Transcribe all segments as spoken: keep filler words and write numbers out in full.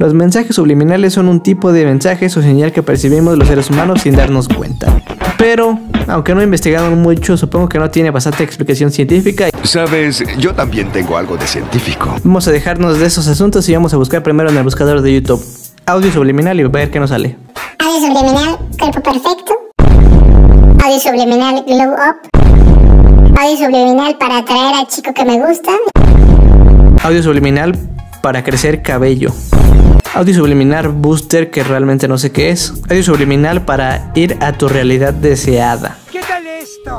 Los mensajes subliminales son un tipo de mensajes o señal que percibimos los seres humanos sin darnos cuenta. Pero, aunque no he investigado mucho, supongo que no tiene bastante explicación científica. Sabes, yo también tengo algo de científico. Vamos a dejarnos de esos asuntos y vamos a buscar primero en el buscador de YouTube audio subliminal y a ver qué nos sale. Audio subliminal, cuerpo perfecto. Audio subliminal, glow up. Audio subliminal para atraer al chico que me gusta. Audio subliminal para crecer cabello. Audio subliminal booster, que realmente no sé qué es. Audio subliminal para ir a tu realidad deseada. ¿Qué tal esto?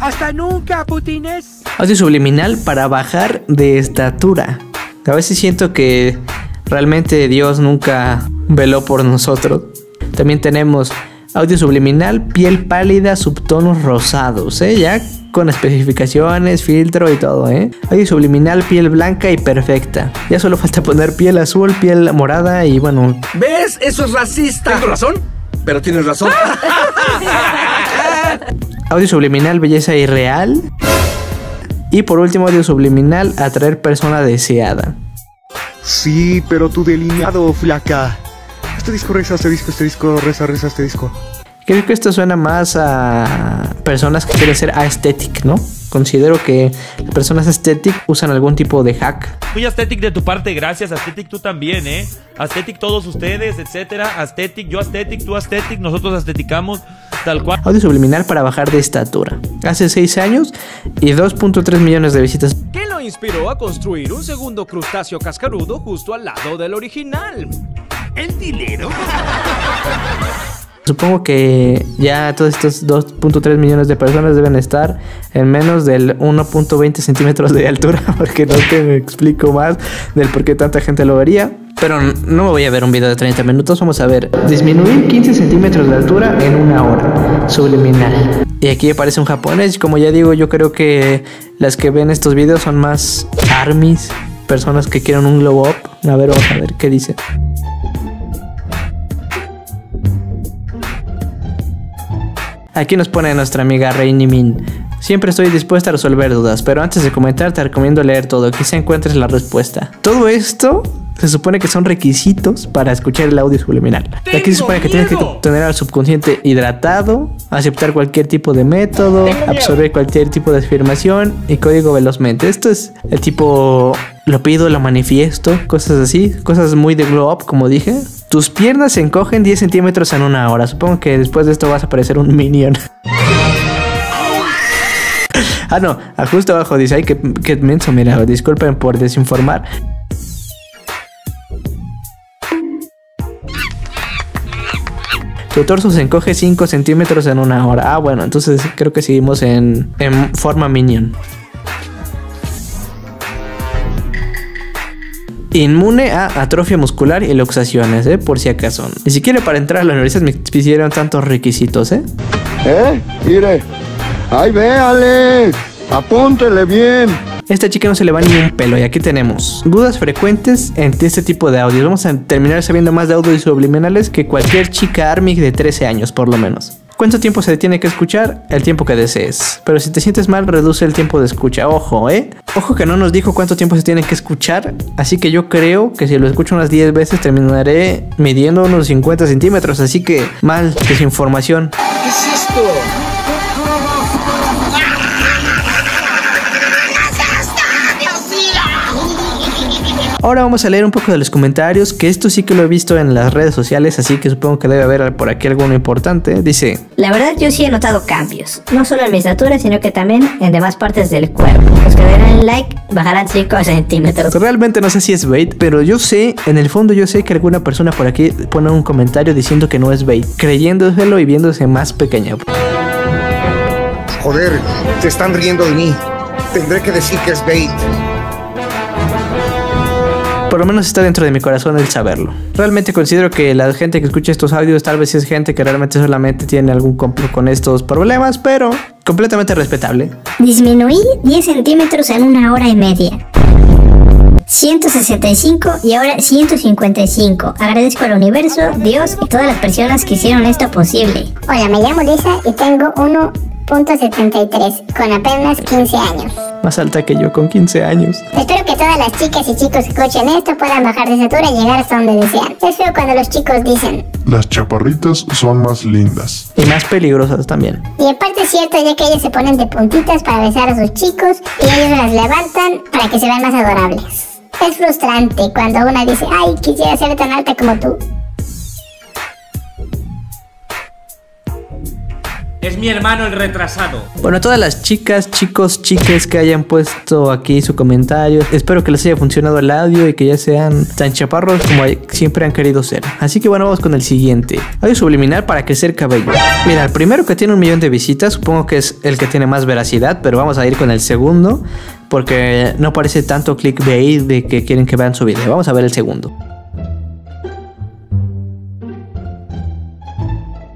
Hasta nunca, putines. Audio subliminal para bajar de estatura. A veces siento que realmente Dios nunca veló por nosotros. También tenemos audio subliminal, piel pálida, subtonos rosados, ¿eh? Ya con especificaciones, filtro y todo, ¿eh? Audio subliminal, piel blanca y perfecta. Ya solo falta poner piel azul, piel morada y bueno... ¿Ves? Eso es racista. ¿Tengo razón? Pero tienes razón. Audio subliminal, belleza irreal. Y por último, audio subliminal, atraer persona deseada. Sí, pero tu delineado, flaca. Este disco reza, este disco, este disco reza, reza, este disco. Creo que esto suena más a personas que quieren ser aesthetic, ¿no? Considero que las personas aesthetic usan algún tipo de hack. Muy aesthetic de tu parte, gracias. Aesthetic tú también, ¿eh? Aesthetic todos ustedes, etcétera. Aesthetic, yo aesthetic, tú aesthetic, nosotros aestheticamos tal cual. Audio subliminal para bajar de estatura. Hace seis años y dos punto tres millones de visitas. ¿Qué lo inspiró a construir un segundo crustáceo cascarudo justo al lado del original? ¿El dinero? Supongo que ya todos estos dos punto tres millones de personas deben estar en menos del uno punto veinte centímetros de altura, porque no te explico más del por qué tanta gente lo vería. Pero no me voy a ver un video de treinta minutos, vamos a ver. Disminuir quince centímetros de altura en una hora, subliminal. Y aquí aparece un japonés, como ya digo, yo creo que las que ven estos videos son más armies, personas que quieren un glow up. A ver, vamos a ver qué dice. Aquí nos pone nuestra amiga Rainy Min. Siempre estoy dispuesta a resolver dudas, pero antes de comentar te recomiendo leer todo, quizá encuentres la respuesta. Todo esto se supone que son requisitos para escuchar el audio subliminal. Aquí se supone que tienes que tener al subconsciente hidratado, aceptar cualquier tipo de método, absorber cualquier tipo de afirmación y código velozmente. Esto es el tipo... lo pido, lo manifiesto, cosas así, cosas muy de glow up, como dije. Tus piernas se encogen diez centímetros en una hora. Supongo que después de esto vas a aparecer un minion. Ah, no, justo abajo dice, ay, qué, qué menso, mira, disculpen por desinformar. Tu torso se encoge cinco centímetros en una hora. Ah, bueno, entonces creo que seguimos en, en forma minion. Inmune a atrofia muscular y luxaciones, ¿eh? Por si acaso. Ni siquiera para entrar a la universidad me pidieron tantos requisitos, ¿eh? ¿Eh? Mire. ¡Ay, véale! ¡Apúntele bien! A esta chica no se le va ni un pelo. Y aquí tenemos dudas frecuentes en este tipo de audios. Vamos a terminar sabiendo más de audios subliminales que cualquier chica army de trece años, por lo menos. ¿Cuánto tiempo se tiene que escuchar? El tiempo que desees. Pero si te sientes mal, reduce el tiempo de escucha. Ojo, ¿eh? Ojo que no nos dijo cuánto tiempo se tiene que escuchar. Así que yo creo que si lo escucho unas diez veces, terminaré midiendo unos cincuenta centímetros. Así que, mal, desinformación. ¿Qué es esto? Ahora vamos a leer un poco de los comentarios, que esto sí que lo he visto en las redes sociales, así que supongo que debe haber por aquí alguno importante. Dice: la verdad yo sí he notado cambios, no solo en mi estatura, sino que también en demás partes del cuerpo. Los que darán like bajarán cinco centímetros. Realmente no sé si es bait, pero yo sé, en el fondo yo sé que alguna persona por aquí pone un comentario diciendo que no es bait, creyéndoselo y viéndose más pequeña. Joder, se están riendo de mí. Tendré que decir que es bait. Por lo menos está dentro de mi corazón el saberlo. Realmente considero que la gente que escucha estos audios tal vez es gente que realmente solamente tiene algún complot con estos problemas, pero completamente respetable. Disminuí diez centímetros en una hora y media. ciento sesenta y cinco y ahora ciento cincuenta y cinco. Agradezco al universo, Dios y todas las personas que hicieron esto posible. Hola, me llamo Lisa y tengo uno punto setenta y tres, con apenas quince años. Más alta que yo, con quince años. Espero que todas las chicas y chicos que escuchen esto puedan bajar de estatura y llegar hasta donde desean. Es feo cuando los chicos dicen: las chaparritas son más lindas. Y más peligrosas también. Y en parte es cierto, ya que ellas se ponen de puntitas para besar a sus chicos y ellos las levantan para que se vean más adorables. Es frustrante cuando una dice: ay, quisiera ser tan alta como tú. Es mi hermano el retrasado. Bueno, a todas las chicas, chicos, chiques que hayan puesto aquí su comentario, espero que les haya funcionado el audio y que ya sean tan chaparros como siempre han querido ser. Así que bueno, vamos con el siguiente. Audio subliminal para crecer cabello. Mira, el primero que tiene un millón de visitas, supongo que es el que tiene más veracidad, pero vamos a ir con el segundo porque no parece tanto clickbait de que quieren que vean su video. Vamos a ver el segundo.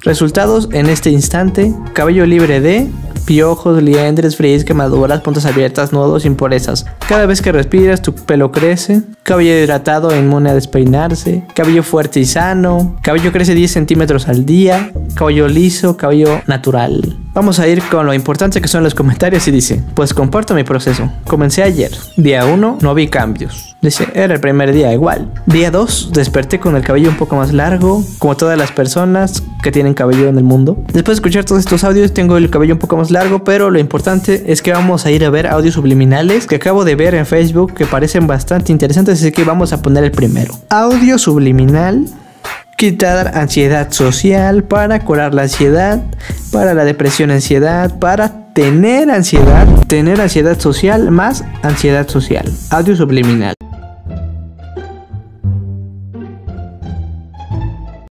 Resultados en este instante: cabello libre de piojos, liendres, frizz, quemaduras, puntas abiertas, nodos, impurezas. Cada vez que respiras tu pelo crece. Cabello hidratado, inmune a despeinarse. Cabello fuerte y sano. Cabello crece diez centímetros al día. Cabello liso, cabello natural. Vamos a ir con lo importante que son los comentarios y dice: pues comparto mi proceso. Comencé ayer. Día uno no vi cambios. Dice, era el primer día igual. Día dos desperté con el cabello un poco más largo, como todas las personas que tienen cabello en el mundo. Después de escuchar todos estos audios tengo el cabello un poco más largo, pero lo importante es que vamos a ir a ver audios subliminales que acabo de ver en Facebook que parecen bastante interesantes, así que vamos a poner el primero. Audio subliminal: quitar ansiedad social, para curar la ansiedad, para la depresión, ansiedad, para tener ansiedad, tener ansiedad social, más ansiedad social. Audio subliminal.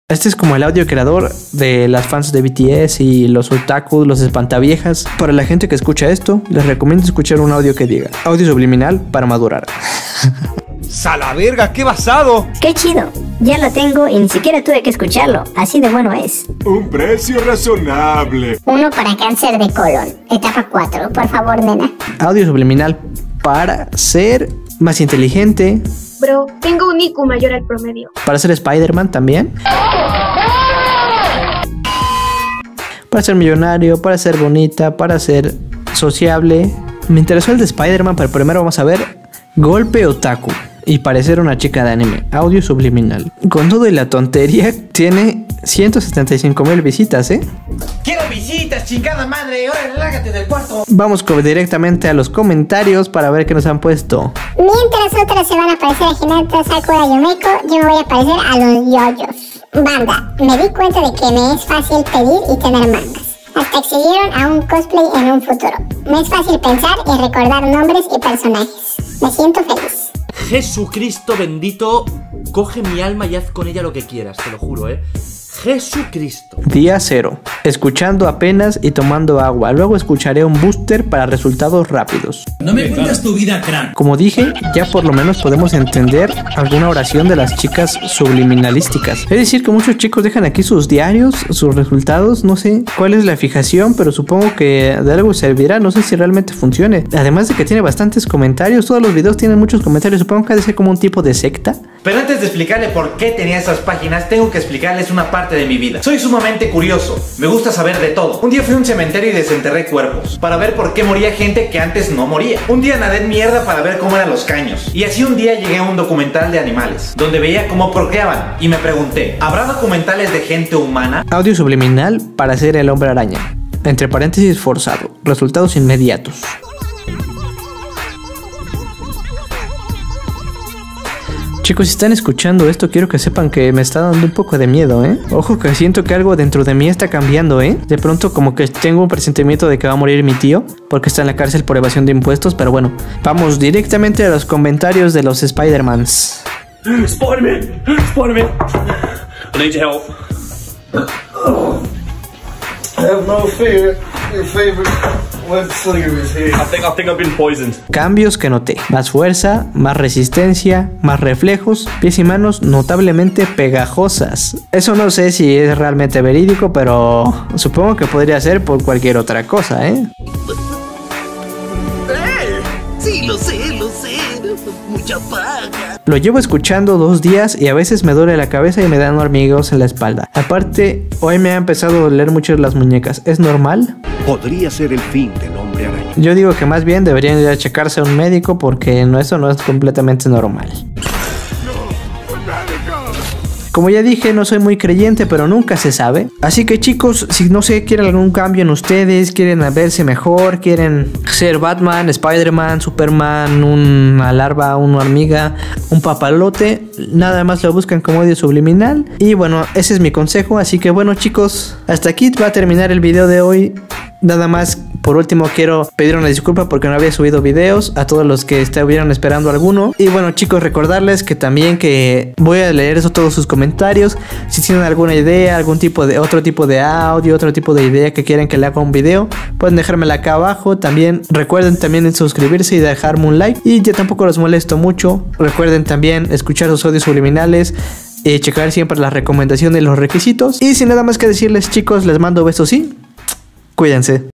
Este es como el audio creador de las fans de B T S y los otakus, los espantaviejas. Para la gente que escucha esto, les recomiendo escuchar un audio que diga: audio subliminal para madurar. ¡Sala verga! ¡Qué basado! ¡Qué chido! Ya lo tengo y ni siquiera tuve que escucharlo. Así de bueno es. Un precio razonable. Uno para cáncer de colon. Etapa cuatro. Por favor, nena. Audio subliminal para ser más inteligente. Bro, tengo un I Q mayor al promedio. Para ser Spider-Man también. Para ser millonario, para ser bonita, para ser sociable. Me interesó el de Spider-Man, pero primero vamos a ver golpe otaku y parecer una chica de anime. Audio subliminal. Con todo y la tontería, tiene ciento setenta y cinco mil visitas, ¿eh? ¡Quiero visitas, chingada madre! ¡Ahora relájate del cuarto! Vamos con, directamente a los comentarios para ver qué nos han puesto. Mientras otras se van a parecer a Ginata Sakura Yomeko, yo me voy a parecer a los yoyos. Banda, me di cuenta de que me es fácil pedir y tener mangas. Hasta exhibieron a un cosplay en un futuro. Me es fácil pensar y recordar nombres y personajes. Me siento feliz. Jesucristo bendito, coge mi alma y haz con ella lo que quieras, te lo juro, eh. Jesucristo. Día cero. Escuchando apenas y tomando agua. Luego escucharé un booster para resultados rápidos. No me cuentas tu vida, crack. Como dije, ya por lo menos podemos entender alguna oración de las chicas subliminalísticas. Es decir, que muchos chicos dejan aquí sus diarios, sus resultados. No sé cuál es la fijación, pero supongo que de algo servirá. No sé si realmente funcione. Además de que tiene bastantes comentarios. Todos los videos tienen muchos comentarios. Supongo que ha de ser como un tipo de secta. Pero antes de explicarle por qué tenía esas páginas, tengo que explicarles una parte de mi vida. Soy sumamente curioso, me gusta saber de todo. Un día fui a un cementerio y desenterré cuerpos para ver por qué moría gente que antes no moría. Un día nadé en mierda para ver cómo eran los caños. Y así un día llegué a un documental de animales, donde veía cómo procreaban. Y me pregunté, ¿habrá documentales de gente humana? Audio subliminal para ser el hombre araña. Entre paréntesis forzado. Resultados inmediatos. Chicos, si están escuchando esto, quiero que sepan que me está dando un poco de miedo, ¿eh? Ojo, que siento que algo dentro de mí está cambiando, ¿eh? De pronto como que tengo un presentimiento de que va a morir mi tío, porque está en la cárcel por evasión de impuestos, pero bueno. Vamos directamente a los comentarios de los Spider-Mans. Spider-Man, Spider-Man, I need your help. Have no fear, your favorite web-slinger is here. I think, I think I've been poisoned. Cambios que noté: más fuerza, más resistencia, más reflejos, pies y manos notablemente pegajosas. Eso no sé si es realmente verídico, pero supongo que podría ser por cualquier otra cosa, ¿eh? Sí, lo sé, lo sé, mucha paja. Lo llevo escuchando dos días y a veces me duele la cabeza y me dan hormigueos en la espalda. Aparte, hoy me ha empezado a doler mucho las muñecas. ¿Es normal? Podría ser el fin del hombre araña. Yo digo que más bien deberían ir a checarse a un médico porque no, eso no es completamente normal. Como ya dije, no soy muy creyente, pero nunca se sabe. Así que chicos, si no sé, quieren algún cambio en ustedes, quieren verse mejor, quieren ser Batman, Spider-Man, Superman, una larva, una hormiga, un papalote, nada más lo buscan como odio subliminal. Y bueno, ese es mi consejo. Así que bueno chicos, hasta aquí va a terminar el video de hoy. Nada más, por último quiero pedir una disculpa porque no había subido videos, a todos los que estuvieron esperando alguno. Y bueno chicos, recordarles que también que voy a leer eso, todos sus comentarios. Si tienen alguna idea, algún tipo de, otro tipo de audio, otro tipo de idea que quieren que le haga un video, pueden dejármela acá abajo. También recuerden también suscribirse y dejarme un like. Y ya tampoco los molesto mucho. Recuerden también escuchar sus audios subliminales. Y checar siempre las recomendaciones, los requisitos. Y sin nada más que decirles chicos, les mando besos y... cuídense.